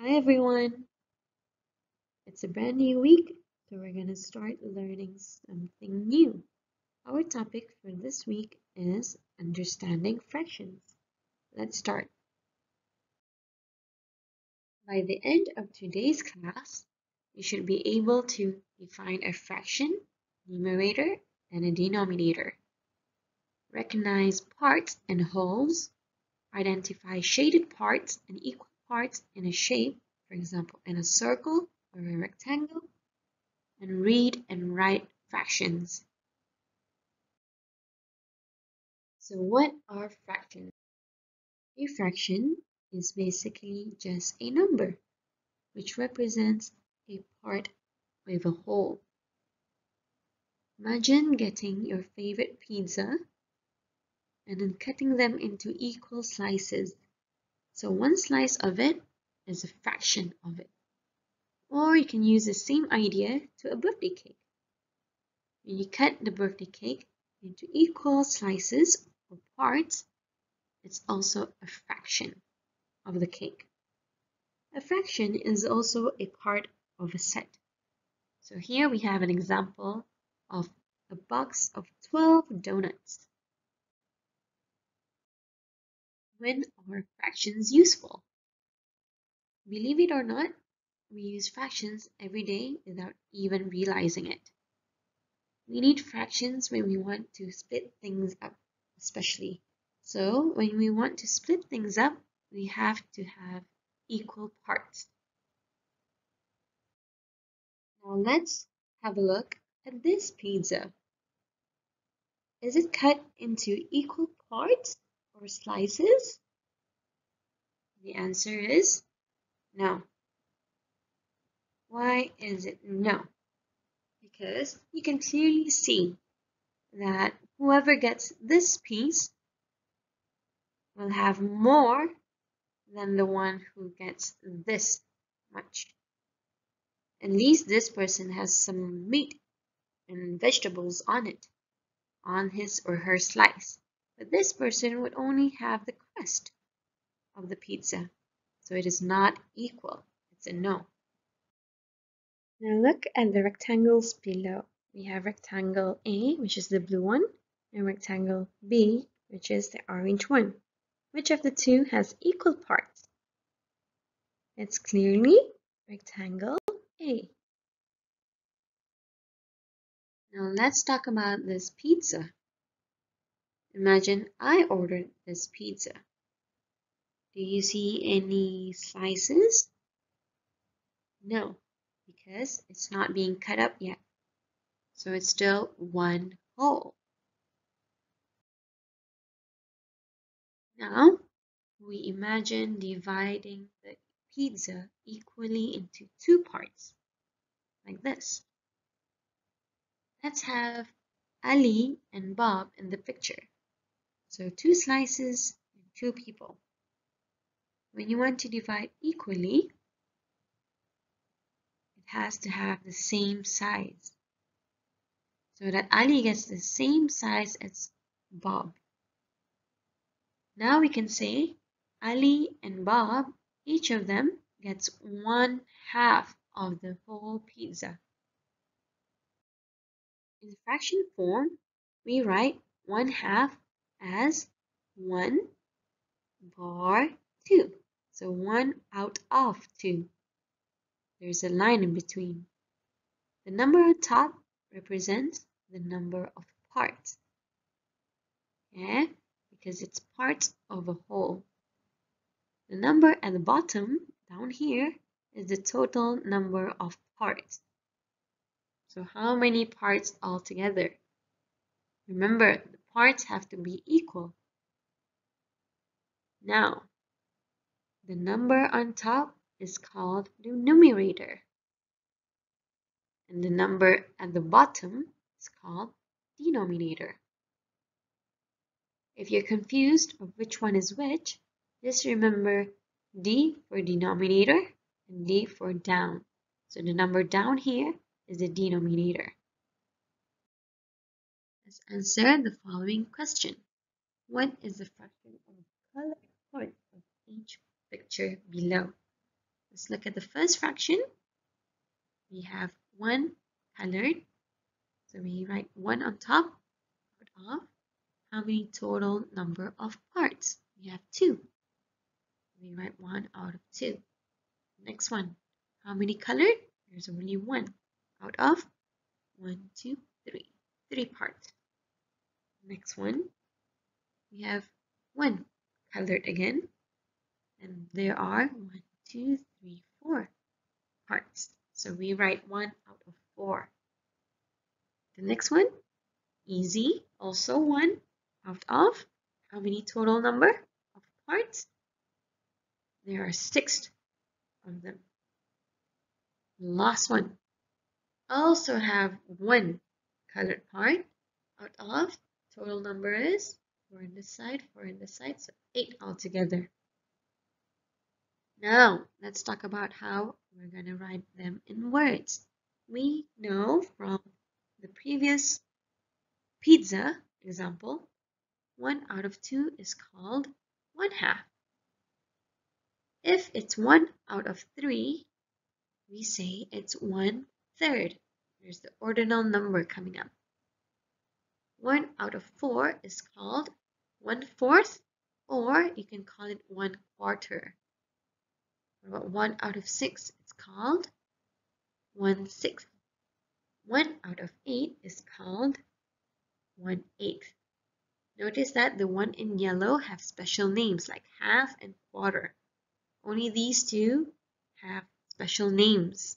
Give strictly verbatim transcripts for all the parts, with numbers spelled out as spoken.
Hi everyone, it's a brand new week, so we're going to start learning something new. Our topic for this week is understanding fractions. Let's start. By the end of today's class, you should be able to define a fraction, numerator, and a denominator, recognize parts and wholes, identify shaded parts and equal parts in a shape, for example, in a circle or a rectangle, and read and write fractions. So what are fractions? A fraction is basically just a number, which represents a part of a whole. Imagine getting your favorite pizza and then cutting them into equal slices. So one slice of it is a fraction of it. Or you can use the same idea to a birthday cake. When you cut the birthday cake into equal slices or parts, it's also a fraction of the cake. A fraction is also a part of a set. So here we have an example of a box of twelve donuts. When are fractions useful? Believe it or not, we use fractions every day without even realizing it. We need fractions when we want to split things up, especially. So when we want to split things up, we have to have equal parts. Now let's have a look at this pizza. Is it cut into equal parts or slices? The answer is no. Why is it no? Because you can clearly see that whoever gets this piece will have more than the one who gets this much. At least this person has some meat and vegetables on it, on his or her slice. But this person would only have the crust of the pizza. So it is not equal. It's a no. Now look at the rectangles below. We have rectangle A, which is the blue one, and rectangle B, which is the orange one. Which of the two has equal parts? It's clearly rectangle A. Now let's talk about this pizza. Imagine I ordered this pizza. Do you see any slices? No, because it's not being cut up yet. So it's still one whole. Now, we imagine dividing the pizza equally into two parts, like this. Let's have Ali and Bob in the picture. So two slices and two people. When you want to divide equally, it has to have the same size. So that Ali gets the same size as Bob. Now we can say Ali and Bob, each of them gets one half of the whole pizza. In fraction form, we write one half as one bar two. So one out of two. There's a line in between. The number on top represents the number of parts. Yeah, because it's part of a whole. The number at the bottom, down here, is the total number of parts. So how many parts altogether? Remember, the parts have to be equal. Now, the number on top is called the numerator. And the number at the bottom is called denominator. If you're confused of which one is which, just remember D for denominator and D for down. So the number down here is the denominator. Let's answer the following question. What is the fraction of the color part of each picture below? Let's look at the first fraction. We have one colored. So we write one on top, part of. How many total number of parts? We have two. We write one out of two. Next one. How many colored? There's only one out of one, two, three. Three parts. Next one. We have one colored again. And there are one, two, three, four parts. So we write one out of four. The next one, easy, also one out of how many total number of parts? There are six of them. Last one, also have one colored part out of total number is four on this side, four on this side, so eight altogether. Now, let's talk about how we're going to write them in words. We know from the previous pizza example, one out of two is called one half. If it's one out of three, we say it's one third. There's the ordinal number coming up. One out of four is called one fourth, or you can call it one quarter. About one out of six, it's called one sixth. One out of eight is called one eighth. Notice that the one in yellow have special names like half and quarter. Only these two have special names.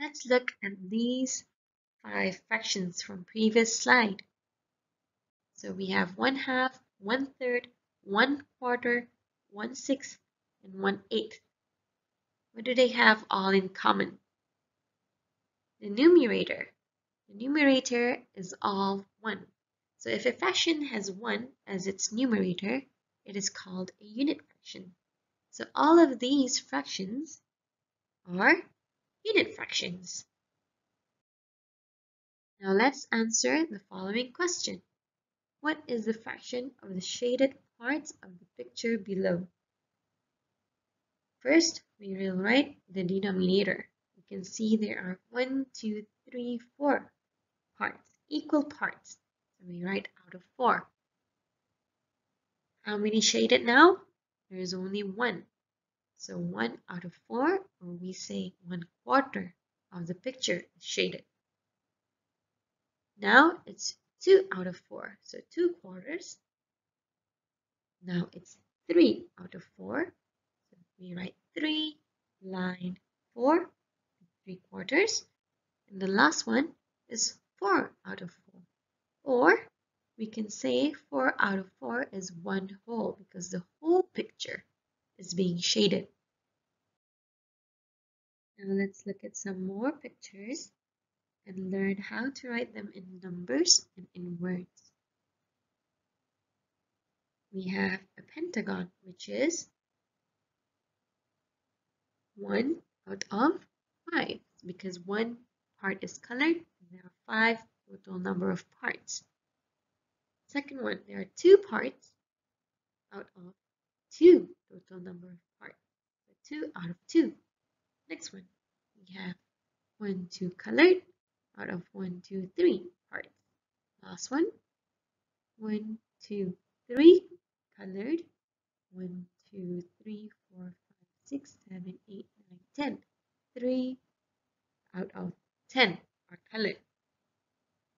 Let's look at these five fractions from previous slide. So we have one half, one third, one quarter, one sixth, and one eighth. What do they have all in common? The numerator. The numerator is all one. So if a fraction has one as its numerator, it is called a unit fraction. So all of these fractions are unit fractions. Now let's answer the following question. What is the fraction of the shaded parts of the picture below? First, we will write the denominator. You can see there are one, two, three, four parts, equal parts. So we write out of four. How many shaded now? There is only one. So one out of four, or we say one quarter of the picture is shaded. Now it's two out of four, so two quarters. Now it's three out of four. So we write three, line four, three quarters. And the last one is four out of four. Or we can say four out of four is one whole because the whole picture is being shaded. Now let's look at some more pictures and learn how to write them in numbers and in words. We have a pentagon, which is one out of five, because one part is colored, and there are five total number of parts. Second one, there are two parts out of two total number of parts, so two out of two. Next one, we have one, two colored out of one, two, three parts. Last one, one, two, three. Colored one, two, three, four, five, six, seven, eight, nine, ten. three out of ten are colored.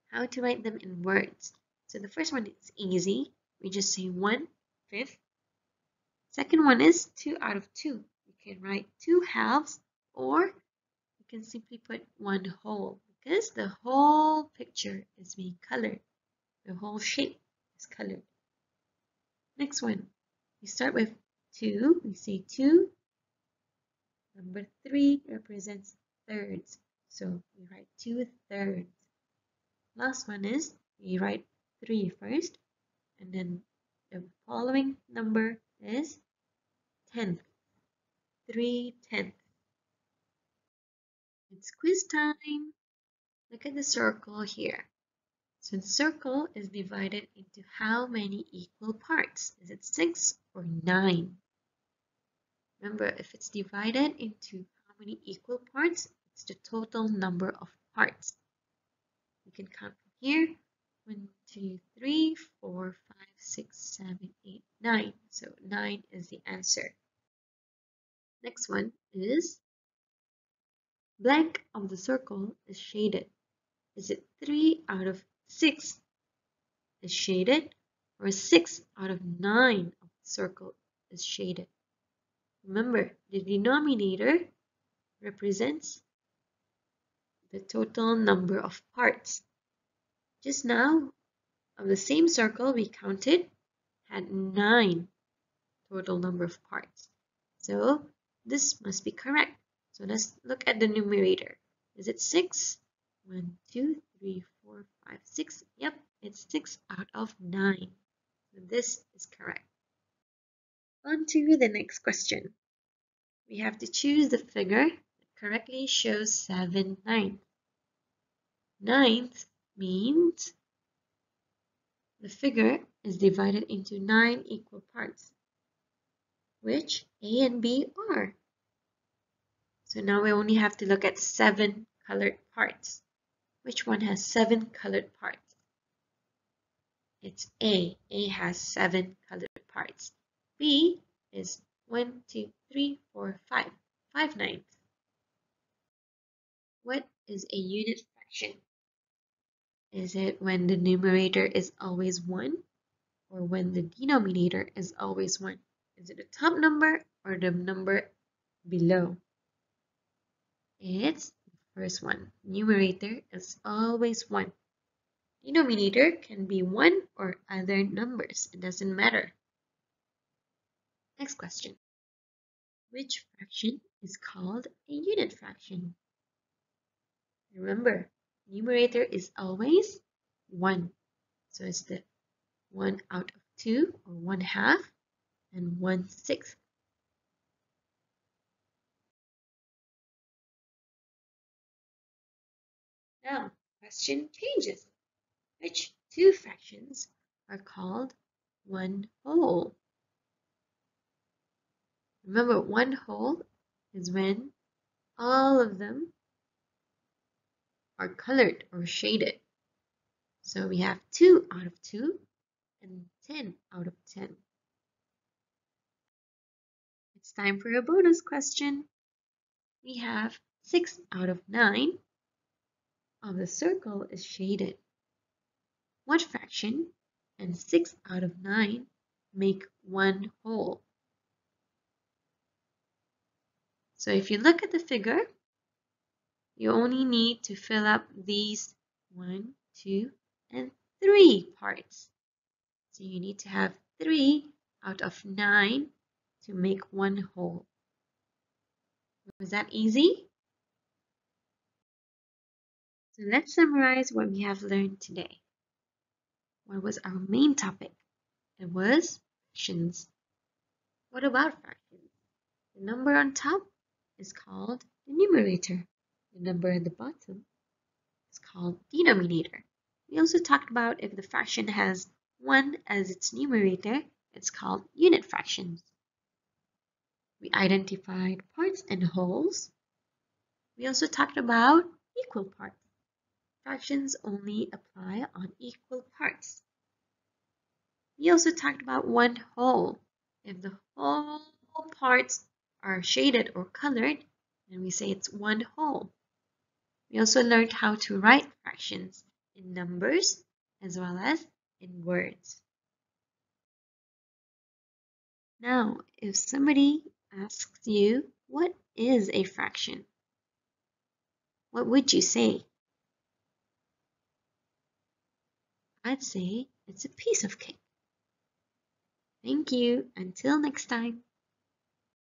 How to write them in words? So the first one is easy. We just say one fifth. Second one is two out of two. You can write two halves, or you can simply put one whole because the whole picture is being colored. The whole shape is colored. Next one, we start with two, we say two. Number three represents thirds, so we write two thirds. Last one is, we write three first, and then the following number is tenth, three tenths. It's quiz time. Look at the circle here. So the circle is divided into how many equal parts? Is it six or nine? Remember, if it's divided into how many equal parts, it's the total number of parts. You can count from here. One, two, three, four, five, six, seven, eight, nine. So nine is the answer. Next one is blank of the circle is shaded. Is it three out of six is shaded, or six out of nine of the circle is shaded? Remember, the denominator represents the total number of parts. Just now, of the same circle we counted had nine total number of parts. So this must be correct. So let's look at the numerator. Is it six? One, two, three, four, five, six. Yep, it's six out of nine. So this is correct. On to the next question. We have to choose the figure that correctly shows seven ninths. Ninth means the figure is divided into nine equal parts, which A and B are. So now we only have to look at seven colored parts. Which one has seven colored parts? It's A. A has seven colored parts. B is one, two, three, four, five. five ninths. What is a unit fraction? Is it when the numerator is always one, or when the denominator is always one? Is it the top number or the number below? It's the first one. Numerator is always one. Denominator can be one or other numbers. It doesn't matter. Next question. Which fraction is called a unit fraction? Remember, numerator is always one. So it's the one out of two, or one half, and one sixth. Now, question changes. Which two fractions are called one whole? Remember, one whole is when all of them are colored or shaded. So we have two out of two and ten out of ten. It's time for a bonus question. We have six out of nine of the circle is shaded. What fraction and six out of nine make one whole? So if you look at the figure, you only need to fill up these one, two, and three parts. So you need to have three out of nine to make one whole. Was that easy? So let's summarize what we have learned today. What was our main topic? It was fractions. What about fractions? The number on top is called the numerator. The number at the bottom is called denominator. We also talked about if the fraction has one as its numerator, it's called unit fractions. We identified parts and wholes. We also talked about equal parts. Fractions only apply on equal parts. We also talked about one whole. If the whole parts are shaded or colored, then we say it's one whole. We also learned how to write fractions in numbers as well as in words. Now, if somebody asks you, what is a fraction? What would you say? I'd say it's a piece of cake. Thank you. Until next time.